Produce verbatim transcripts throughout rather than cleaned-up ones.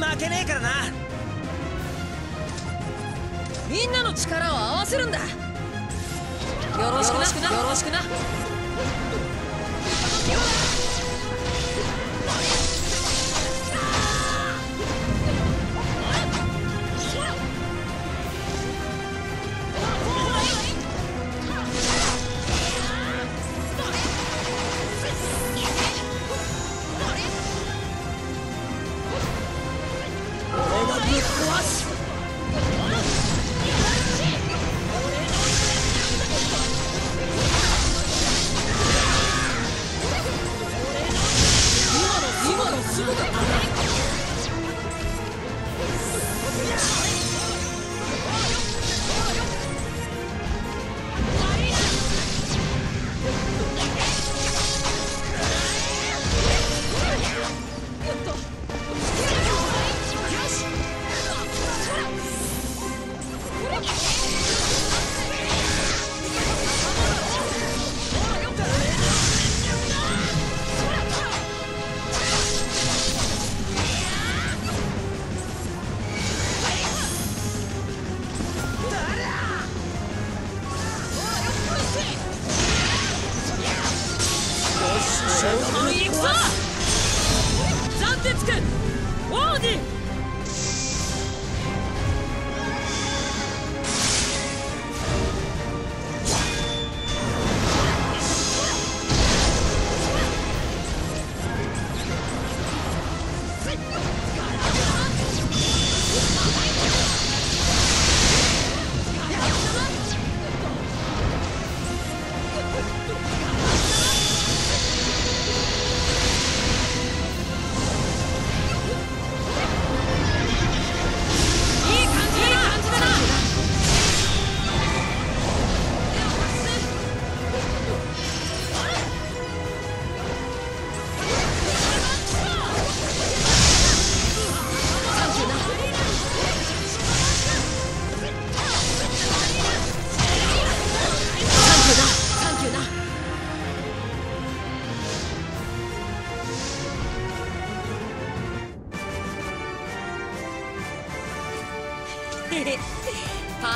負けねえからな。みんなの力を合わせるんだ。よろしくな、よろしくな。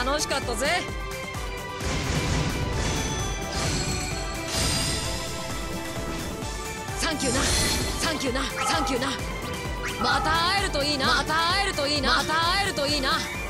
楽しかったぜ。サンキューな、サンキューな、サンキューな。また会えるといいな、また会えるといいな、また会えるといいな。